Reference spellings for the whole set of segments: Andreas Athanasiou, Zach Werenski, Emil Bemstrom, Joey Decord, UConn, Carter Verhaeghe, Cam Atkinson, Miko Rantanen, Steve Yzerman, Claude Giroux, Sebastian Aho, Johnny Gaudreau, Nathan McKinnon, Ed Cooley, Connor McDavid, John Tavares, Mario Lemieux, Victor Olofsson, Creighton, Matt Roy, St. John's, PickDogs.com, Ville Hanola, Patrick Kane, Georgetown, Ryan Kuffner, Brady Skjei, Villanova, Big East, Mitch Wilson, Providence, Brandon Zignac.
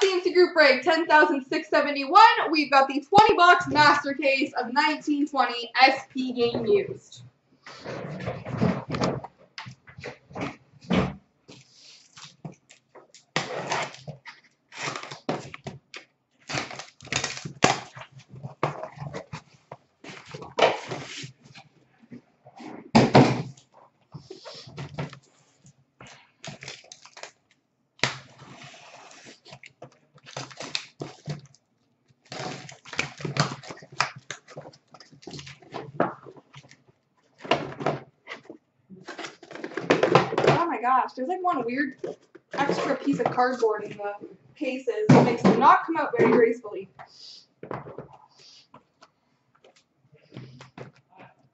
Fantasy Group Break 10,671. We've got the 20-box master case of 1920 SP Game Used. Gosh, there's like one weird extra piece of cardboard in the cases that makes them not come out very gracefully. All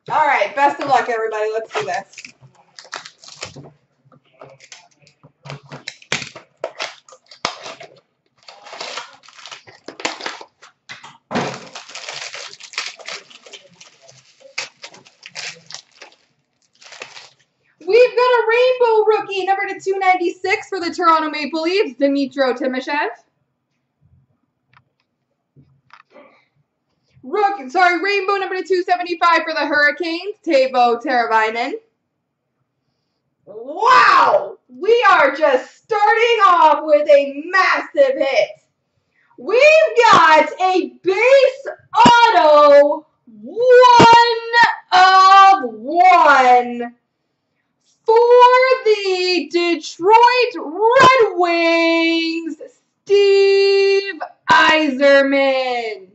right, best of luck, everybody. Let's do this. Number to 296 for the Toronto Maple Leafs, Dmitri Timashev. Rainbow number to 275 for the Hurricanes, Teuvo Teravainen. Wow! We are just starting off with a massive hit. We've got a base auto 1/1. For the Detroit Red Wings, Steve Yzerman.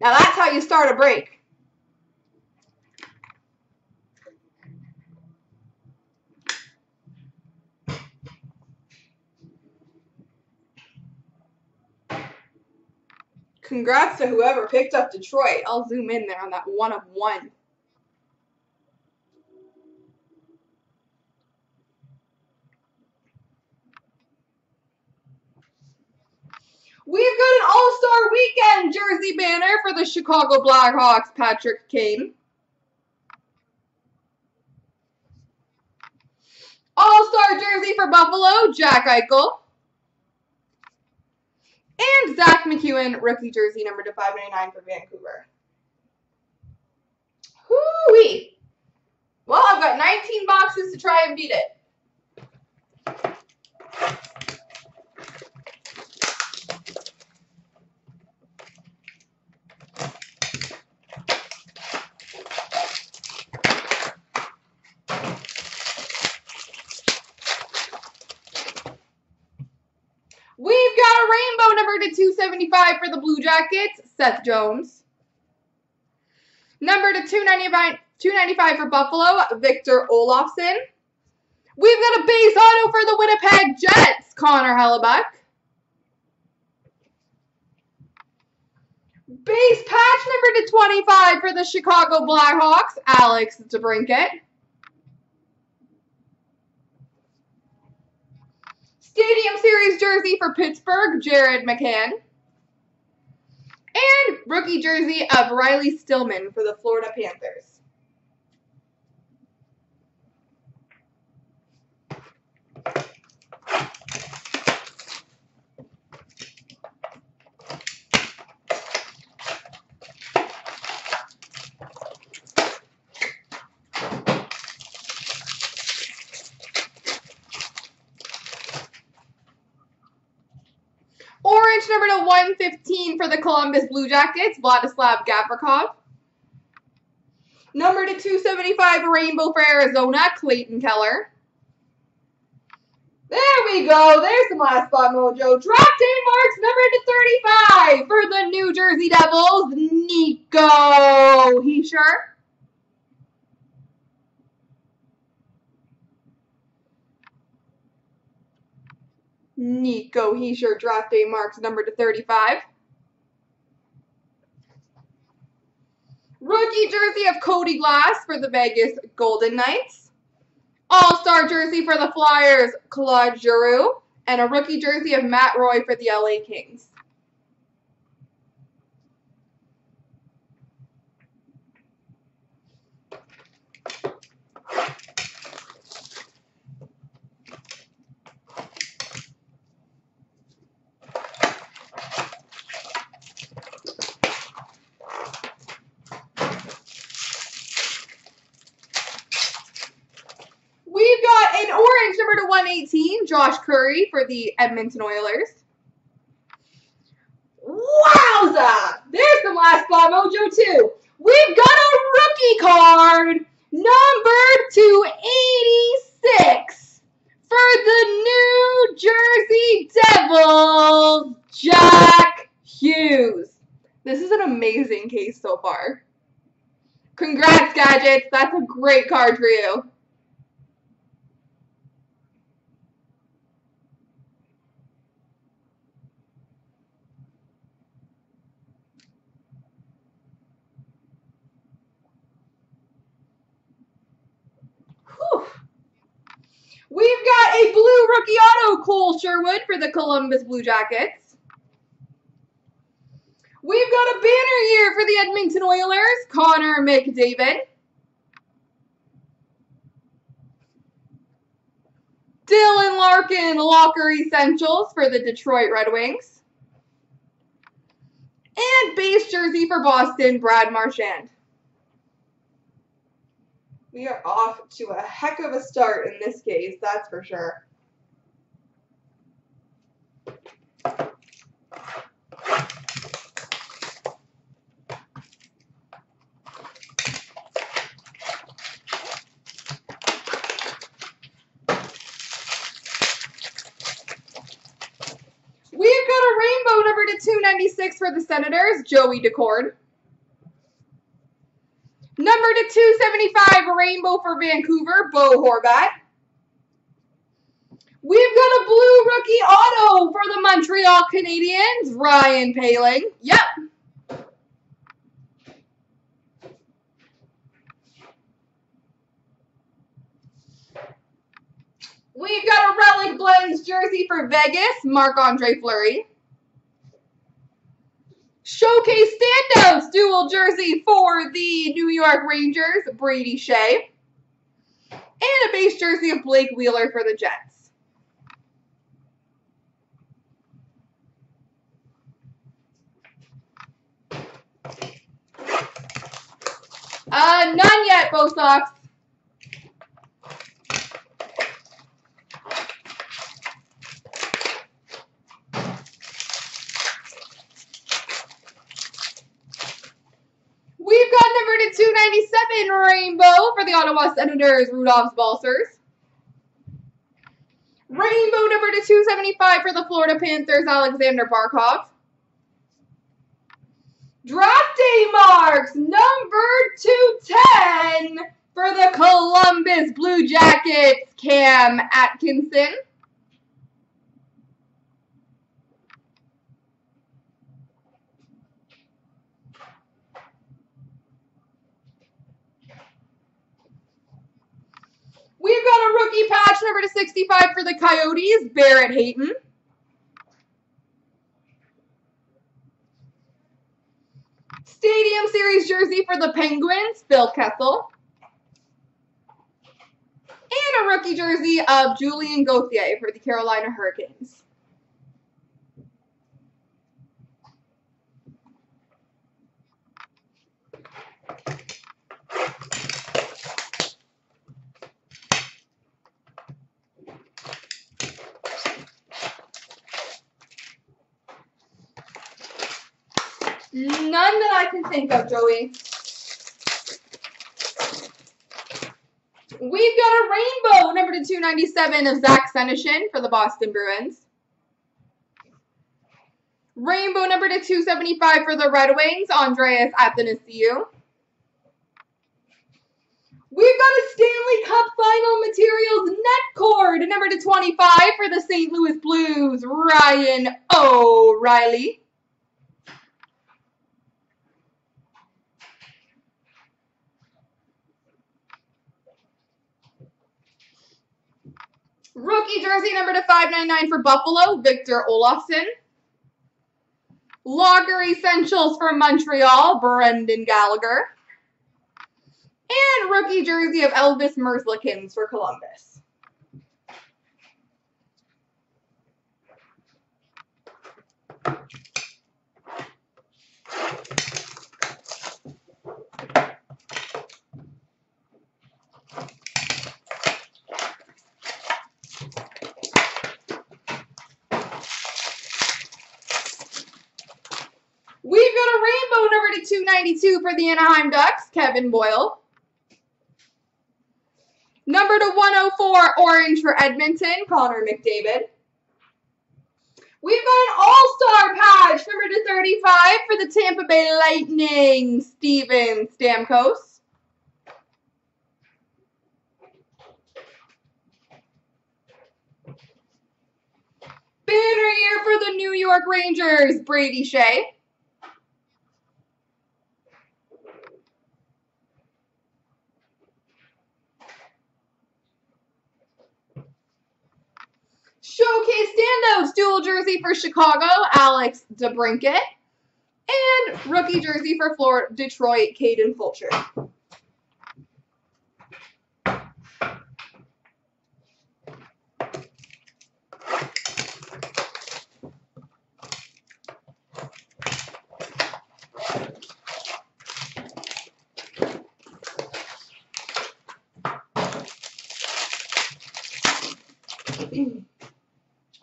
Now that's how you start a break. Congrats to whoever picked up Detroit. I'll zoom in there on that 1/1. We've got an All-Star Weekend jersey banner for the Chicago Blackhawks, Patrick Kane. All-Star jersey for Buffalo, Jack Eichel. And Zach McEwen, rookie jersey number to 599 for Vancouver. Hoo-wee. Well, I've got 19 boxes to try and beat it. We've got a rainbow number to 275 for the Blue Jackets, Seth Jones. Number to 295 for Buffalo, Victor Olofsson. We've got a base auto for the Winnipeg Jets, Connor Hellebuyck. Base patch number to 25 for the Chicago Blackhawks, Alex DeBrincat. Stadium Series jersey for Pittsburgh, Jared McCann. And rookie jersey of Riley Stillman for the Florida Panthers. Number to 115 for the Columbus Blue Jackets, Vladislav Gavrikov. Number to 275, rainbow for Arizona, Clayton Keller. There we go. There's some last spot mojo. Drop day marks number to 35 for the New Jersey Devils, Nico Hischier. Nico Hischier draft day marks number to 35. Rookie jersey of Cody Glass for the Vegas Golden Knights. All-star jersey for the Flyers, Claude Giroux. And a rookie jersey of Matt Roy for the LA Kings. orange, number to 118, Josh Curry for the Edmonton Oilers. Wowza! There's the last spot, Mojo 2. We've got a rookie card, number 286, for the New Jersey Devils, Jack Hughes. This is an amazing case so far. Congrats, Gadgets. That's a great card for you. Whew. We've got a blue rookie auto, Cole Sherwood, for the Columbus Blue Jackets. We've got a banner year for the Edmonton Oilers, Connor McDavid. Dylan Larkin, Locker Essentials for the Detroit Red Wings. And base jersey for Boston, Brad Marchand. We are off to a heck of a start in this case, that's for sure. We've got a rainbow number to 296 for the Senators, Joey Decord. Number to 275, rainbow for Vancouver, Bo Horvat. We've got a blue rookie auto for the Montreal Canadiens, Ryan Poehling. Yep. We've got a Relic Blends jersey for Vegas, Marc-Andre Fleury. Showcase standouts dual jersey for the New York Rangers, Brady Skjei. And a base jersey of Blake Wheeler for the Jets. None yet, Bo Sox. Rainbow for the Ottawa Senators, Rudolph's Balsers. Rainbow number to 275 for the Florida Panthers, Alexander Barkov. Draft day marks number 210 for the Columbus Blue Jackets, Cam Atkinson. We've got a rookie patch, number to 65 for the Coyotes, Barrett Hayton. Stadium Series jersey for the Penguins, Phil Kessel. And a rookie jersey of Julian Gauthier for the Carolina Hurricanes. None that I can think of, Joey. We've got a rainbow, number to 297 of Zach Senishin for the Boston Bruins. Rainbow, number to 275 for the Red Wings, Andreas Athanasiou. We've got a Stanley Cup Final Materials net cord, number to 25 for the St. Louis Blues, Ryan O'Reilly. Rookie jersey number to 599 for Buffalo, Victor Olofsson. Lager Essentials for Montreal, Brendan Gallagher. And rookie jersey of Elvis Merzlikins for Columbus. /292 for the Anaheim Ducks, Kevin Boyle. Number /104, orange for Edmonton, Connor McDavid. We've got an all-star patch, number /35 for the Tampa Bay Lightning, Steven Stamkos. Banner year for the New York Rangers, Brady Skjei. Showcase standouts, dual jersey for Chicago, Alex DeBrincat. And rookie jersey for Florida, Detroit, Caden Fulcher.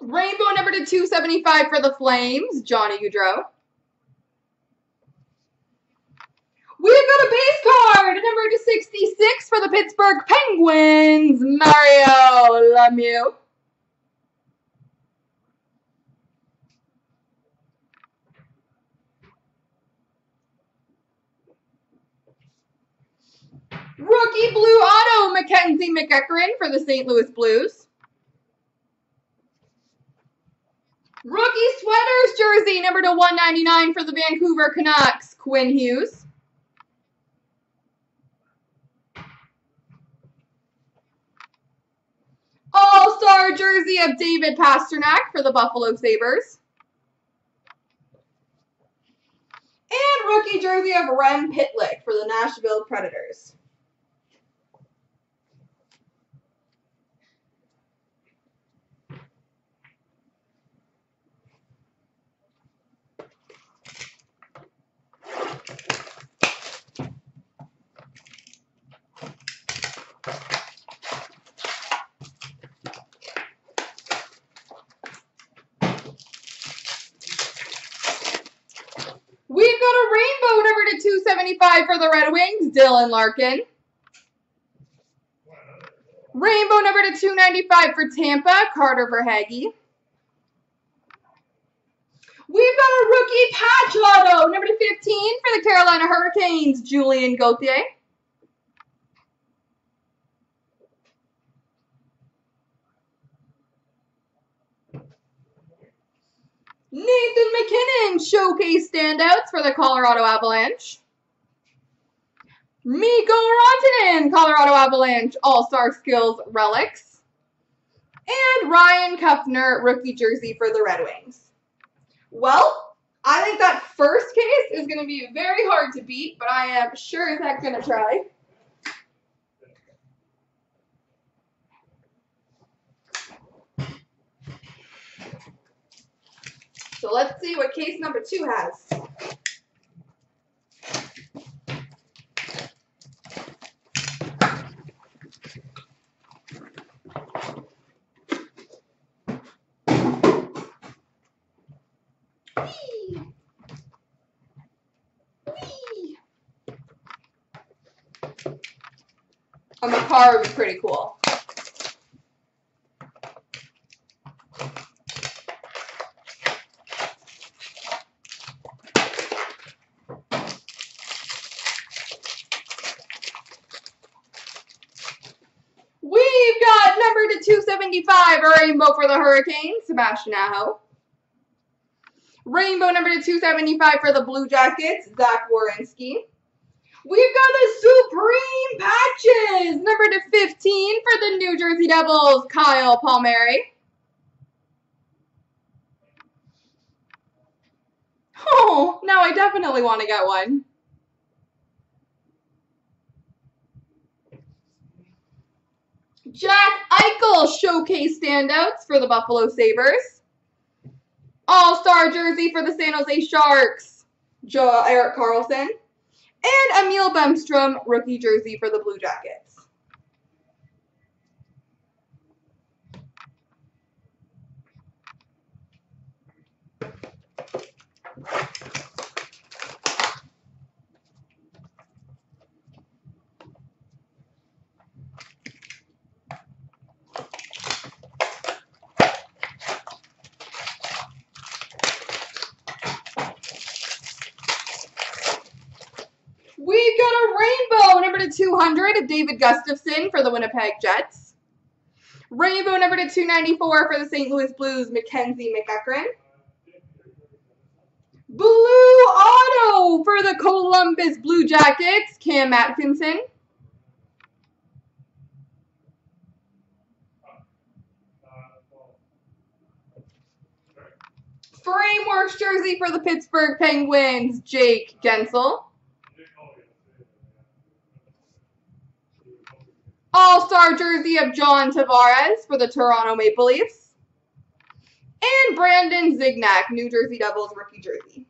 Rainbow number /275 for the Flames, Johnny Gaudreau. We've got a base card, number /66 for the Pittsburgh Penguins, Mario Lemieux. Rookie blue auto, Mackenzie MacEachern for the St. Louis Blues. Rookie sweaters jersey, number /199 for the Vancouver Canucks, Quinn Hughes. All-star jersey of David Pasternak for the Buffalo Sabres. And rookie jersey of Rem Pitlick for the Nashville Predators. /275 for the Red Wings, Dylan Larkin. Rainbow number /295 for Tampa, Carter Verhaeghe. We've got a rookie patch auto, number /15 for the Carolina Hurricanes, Julian Gauthier. Nathan McKinnon, showcase standouts for the Colorado Avalanche. Mikko Rantanen, Colorado Avalanche, all-star skills relics. And Ryan Kuffner, rookie jersey for the Red Wings. Well, I think that first case is going to be very hard to beat, but I am sure as heck going to try. So let's see what case number 2 has. Whee! Whee! And the car was pretty cool. /275, a rainbow for the Hurricanes, Sebastian Aho. Rainbow number /275 for the Blue Jackets, Zach Werenski. We've got the Supreme Patches, number /15 for the New Jersey Devils, Kyle Palmieri. Oh, now I definitely want to get one. Jack Eichel, showcase standouts for the Buffalo Sabres. All-star jersey for the San Jose Sharks, Eric Carlson. And Emil Bemstrom, rookie jersey for the Blue Jackets. /200 of David Gustafson for the Winnipeg Jets. Rainbow number /294 for the St. Louis Blues, Mackenzie MacEachern. Blue auto for the Columbus Blue Jackets, Cam Atkinson. Frameworks jersey for the Pittsburgh Penguins, Jake Gensel. All-Star jersey of John Tavares for the Toronto Maple Leafs. And Brandon Zignac, New Jersey Devils rookie jersey.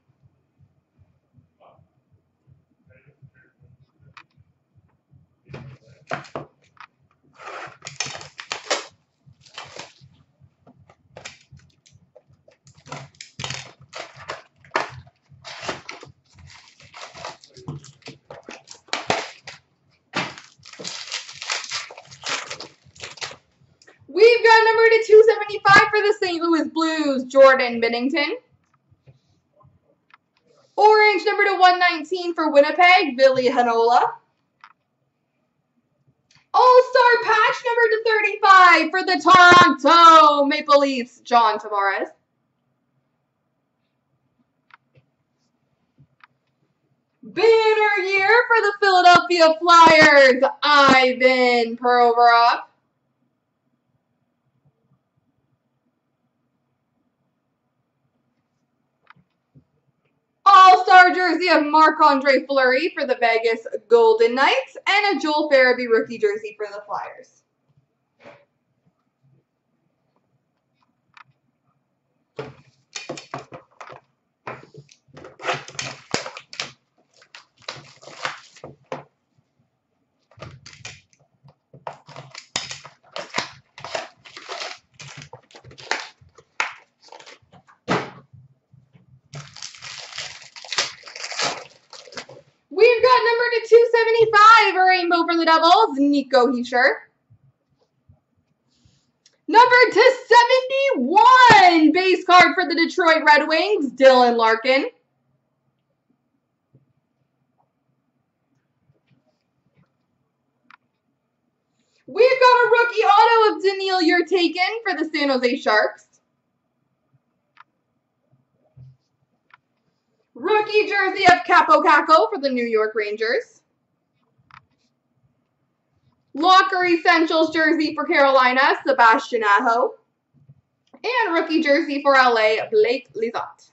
We've got number /275 for the St. Louis Blues, Jordan Binnington. Orange number /119 for Winnipeg, Ville Hanola. All-Star patch number /35 for the Toronto Maple Leafs, John Tavares. Banner year for the Philadelphia Flyers, Ivan Provorov. All-Star jersey of Marc-Andre Fleury for the Vegas Golden Knights, and a Joel Farabee rookie jersey for the Flyers. Number /275, a rainbow for the Devils, Nico Hischier. Number /71, base card for the Detroit Red Wings, Dylan Larkin. We've got a rookie auto of Daniil Yurtakin for the San Jose Sharks. Rookie jersey of Capo Caco for the New York Rangers. Locker Essentials jersey for Carolina, Sebastian Aho. And rookie jersey for LA, Blake Lizotte.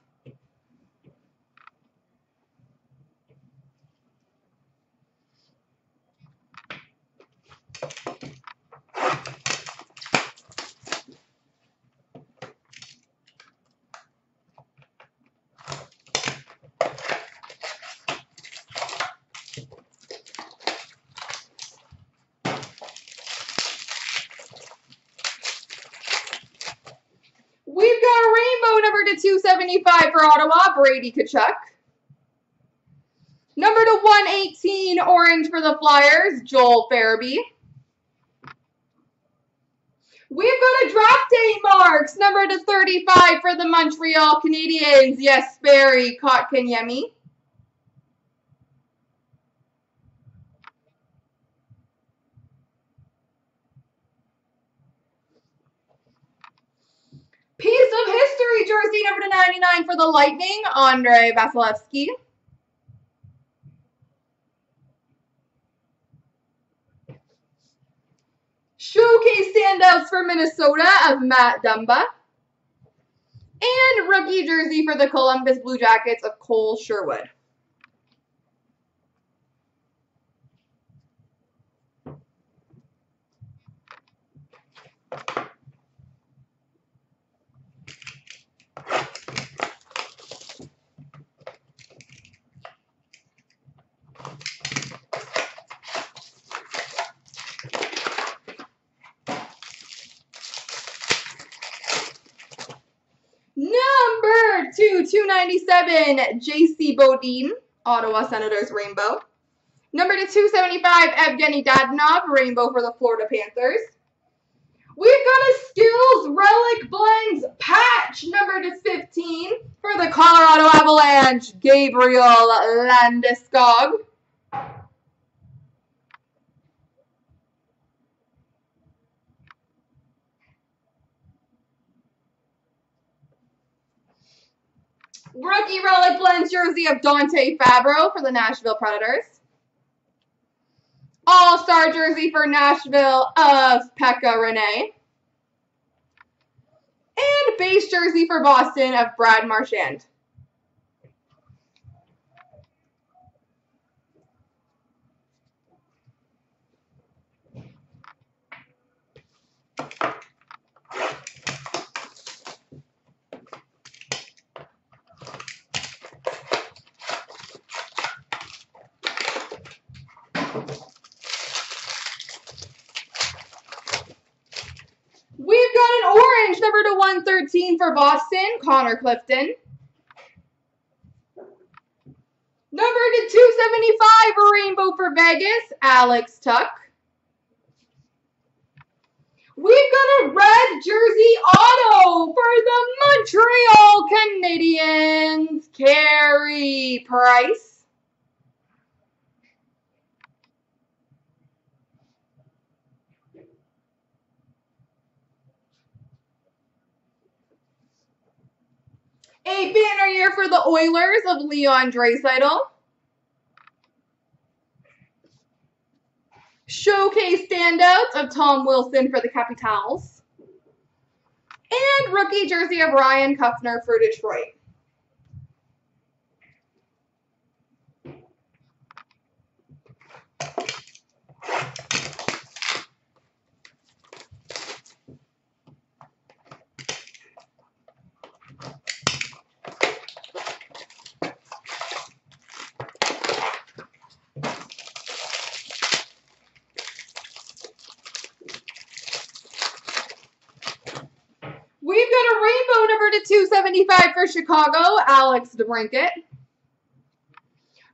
/275 for Ottawa, Brady Tkachuk. Number /118, orange for the Flyers, Joel Farabee. We've got a draft day marks, number /35 for the Montreal Canadiens, Jesperi Kotkaniemi. Piece of history jersey number /99 for the Lightning, Andre Vasilevsky. Showcase standouts for Minnesota of Matt Dumba. And rookie jersey for the Columbus Blue Jackets of Cole Sherwood. Number /297, J.C. Bodine, Ottawa Senators rainbow. Number /275, Evgeny Dadonov, rainbow for the Florida Panthers. We've got a Skills Relic Blends patch, number /15, for the Colorado Avalanche, Gabriel Landeskog. Rookie Relic Blends jersey of Dante Fabro for the Nashville Predators. All-Star jersey for Nashville of Pekka Rinne. And base jersey for Boston of Brad Marchand. We've got an orange, number to 113 for Boston, Connor Clifton. Number to 275, a rainbow for Vegas, Alex Tuck. We've got a red jersey auto for the Montreal Canadiens, Carey Price. A banner year for the Oilers of Leon Draisaitl. Showcase standouts of Tom Wilson for the Capitals. And rookie jersey of Ryan Kuffner for Detroit. We've got a rainbow number to 275 for Chicago, Alex DeBrincat.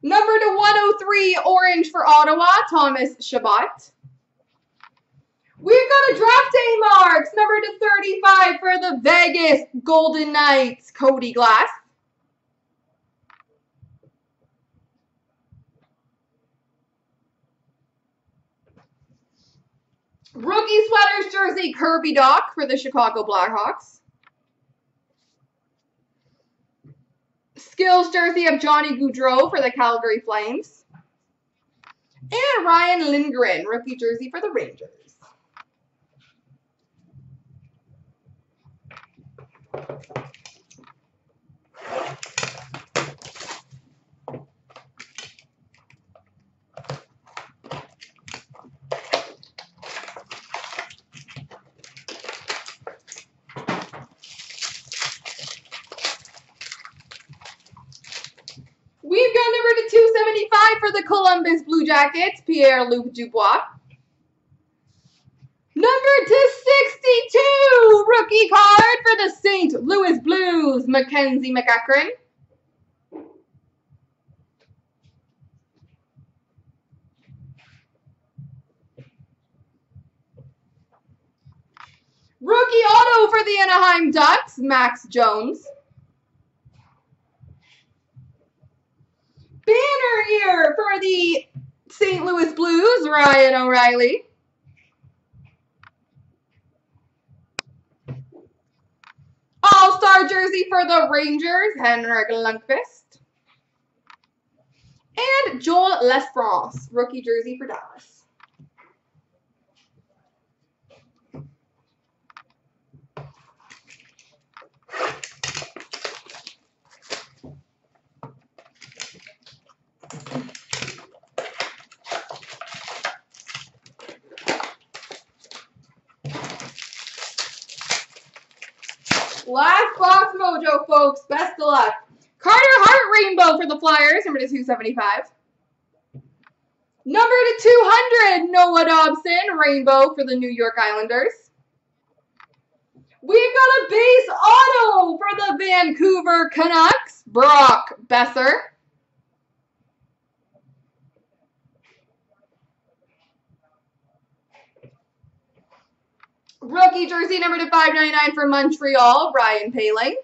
Number to 103, orange for Ottawa, Thomas Chabot. We've got a draft day marks, number to 35 for the Vegas Golden Knights, Cody Glass. Rookie sweaters jersey, Kirby Doc for the Chicago Blackhawks. Skills jersey of Johnny Gaudreau for the Calgary Flames. And Ryan Lindgren, rookie jersey for the Rangers. We've got number to 275 for the Columbus Blue Jackets, Pierre-Luc Dubois. Number to 62, rookie card for the St. Louis Blues, Mackenzie MacEachern. Rookie auto for the Anaheim Ducks, Max Jones. Banner year for the St. Louis Blues, Ryan O'Reilly. All-Star jersey for the Rangers, Henrik Lundqvist. And Joel Lefrance, rookie jersey for Dallas. Last box mojo, folks. Best of luck. Carter Hart rainbow for the Flyers, number to 275. Number to 200, Noah Dobson rainbow for the New York Islanders. We've got a base auto for the Vancouver Canucks, Brock Besser. Rookie jersey number to 599 for Montreal, Ryan Poehling.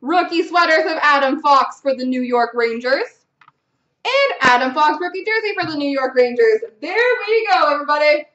Rookie sweaters of Adam Fox for the New York Rangers. And Adam Fox rookie jersey for the New York Rangers. There we go, everybody.